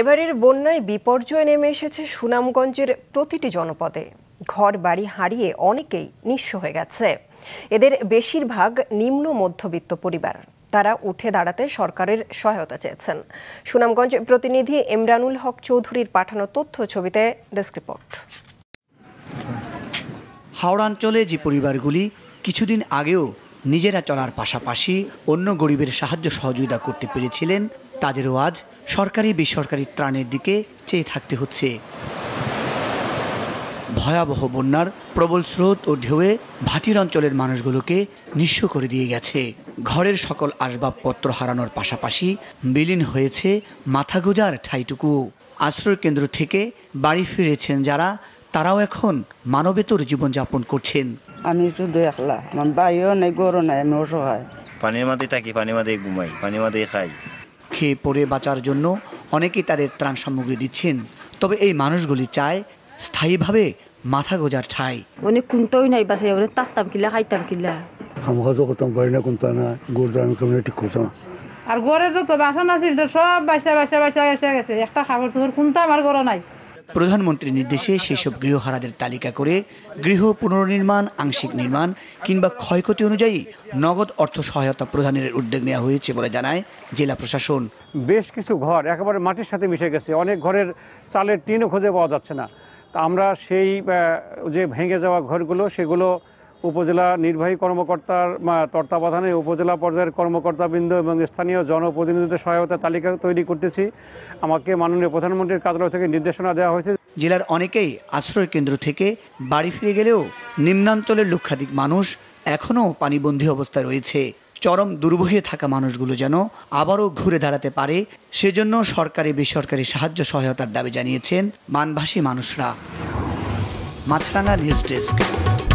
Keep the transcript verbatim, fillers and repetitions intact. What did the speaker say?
এবারের বন্যায় বিপর্যয় নেমে এসেছে সুনামগঞ্জের প্রতিটি জনপদে। ঘর বাড়ি হারিয়ে অনেকেই নিঃস্ব হয়ে গেছে। এদের বেশিরভাগ নিম্ন মধ্যবিত্ত পরিবার। তারা উঠে দাঁড়াতে সরকারের সহায়তা চেয়েছেন। সুনামগঞ্জ প্রতিনিধি ইমরানুল হক চৌধুরীর পাঠানো তথ্য ছবিতে ডেস্ক রিপোর্ট। হাওড়াঞ্চলে যে পরিবারগুলি কিছুদিন আগেও নিজেরা চলার পাশাপাশি অন্য গরিবের সাহায্য সহযোগিতা করতে পেরেছিলেন, তাদেরও আজ সরকারি বেসরকারি ত্রাণের দিকে চেয়ে থাকতে হচ্ছে। ভয়াবহ বন্যার প্রবল স্রোত ও ঢেউয়ে ভাটির অঞ্চলের মানুষগুলোকে নিঃস্ব করে দিয়ে গেছে। ঘরের সকল আসবাবপত্র হারানোর পাশাপাশি বিলীন হয়েছে মাথা গোজার ঠাইটুকু। আশ্রয় কেন্দ্র থেকে বাড়ি ফিরেছেন যারা, তারাও এখন মানবেতর জীবনযাপন করছেন। আমি একটু দেখলাম, আমার বাড়িও নেই, ঘরও নেই, আমি অসহায়। পানির মাঝে থাকি, পানির মাঝে ঘুমাই, পানির মাঝে খাই। খেয়ে পড়ে বাঁচার জন্য অনেকেই তাদের ত্রাণ সামগ্রী দিচ্ছেন, তবে এই মানুষগুলি চায় স্থায়ীভাবে মাথা গোজার ঠাই। অনেক কুনতোই নাই, বাসায় অনেক তাকতাম কিলা, খাইতাম কিলা, খামোকাজো করতাম, বাড়ি না কুনতা না, গোরদান কমিউনিটি করতাম। আর ঘরের যত বাসন আছে সব বাসা বাসা বাসা এসে গেছে, একটা খাবার চোর কুনতা আমার ঘরে নাই। প্রধানমন্ত্রীর নির্দেশে সেসব গৃহহারাদের তালিকা করে গৃহ পুনর্নির্মাণ, আংশিক নির্মাণ কিংবা ক্ষয়ক্ষতি অনুযায়ী নগদ অর্থ সহায়তা প্রদানের উদ্যোগ নেওয়া হয়েছে বলে জানায় জেলা প্রশাসন। বেশ কিছু ঘর একেবারে মাটির সাথে মিশে গেছে, অনেক ঘরের চালের টিনও খুঁজে পাওয়া যাচ্ছে না। তা আমরা সেই যে ভেঙে যাওয়া ঘরগুলো, সেগুলো উপজেলা নির্বাহী কর্মকর্তার তত্ত্বাবধানে উপজেলা পর্যায়ের কর্মকর্তাবৃন্দ এবং স্থানীয় জনপ্রতিনিধিদের সহায়তা তালিকা তৈরি করতেছি। আমাকে মাননীয় প্রধানমন্ত্রীর কার্যালয় থেকে নির্দেশনা দেওয়া হয়েছে। জেলার অনেকেই আশ্রয় কেন্দ্র থেকে বাড়ি ফিরে গেলেও নিম্নাঞ্চলের লক্ষাধিক মানুষ এখনও পানিবন্দী অবস্থায় রয়েছে। চরম দুর্ভোগে থাকা মানুষগুলো যেন আবারও ঘুরে দাঁড়াতে পারে, সেজন্য সরকারি বেসরকারি সাহায্য সহায়তার দাবি জানিয়েছেন মানভাসী মানুষরা। Maasranga news desk.